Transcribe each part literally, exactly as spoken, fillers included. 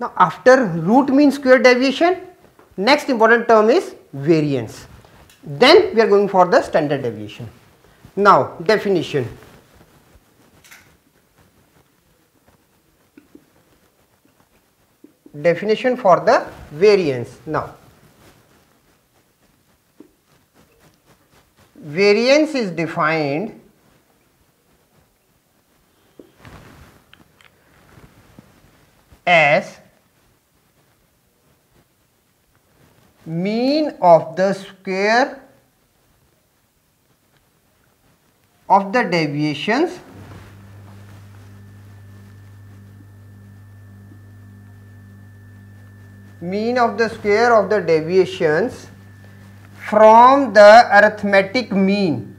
Now after root mean square deviation, next important term is variance. Then we are going for the standard deviation. Now definition. Definition for the variance. Now variance is defined as mean of the square of the deviations mean of the square of the deviations from the arithmetic mean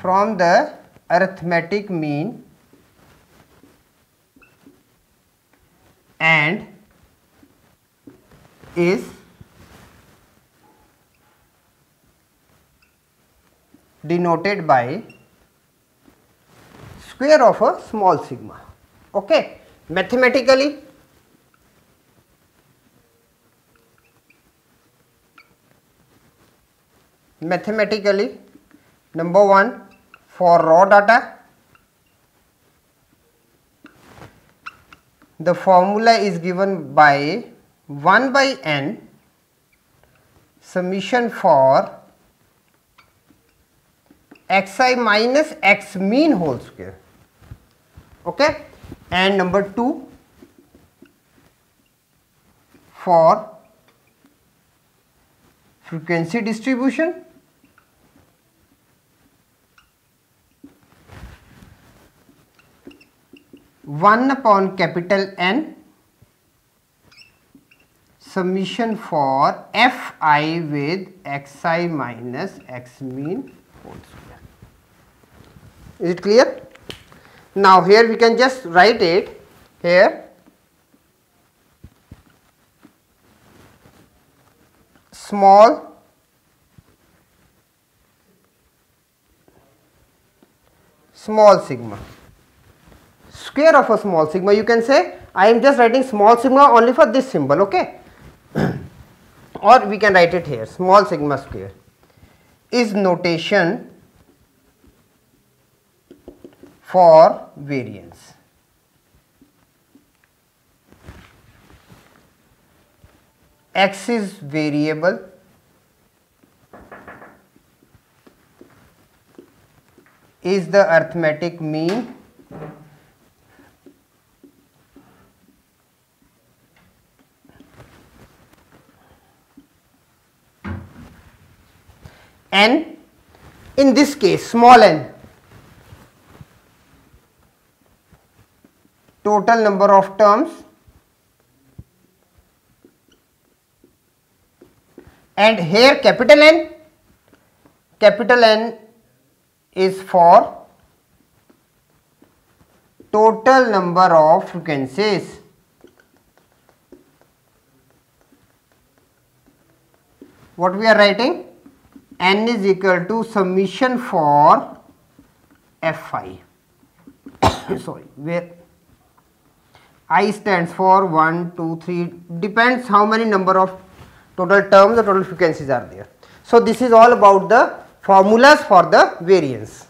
from the arithmetic mean and is denoted by square of a small sigma. Okay, mathematically mathematically number one, for raw data the formula is given by one by n summation for xi minus x mean whole square. Okay, and number two, for frequency distribution one upon capital N summation for Fi with xi minus x mean whole square. Is it clear? Now here we can just write it here. Small small sigma, square of a small sigma, you can say. I am just writing small sigma only for this symbol, okay. Or we can write it here, small sigma square is notation for variance. X is variable, is the arithmetic mean, n in this case small n, total number of terms, and here capital N, capital N is for total number of frequencies. What we are writing? N is equal to summation for Fi. Sorry, where I stands for one, two, three, depends how many number of total terms or total frequencies are there. So this is all about the formulas for the variance.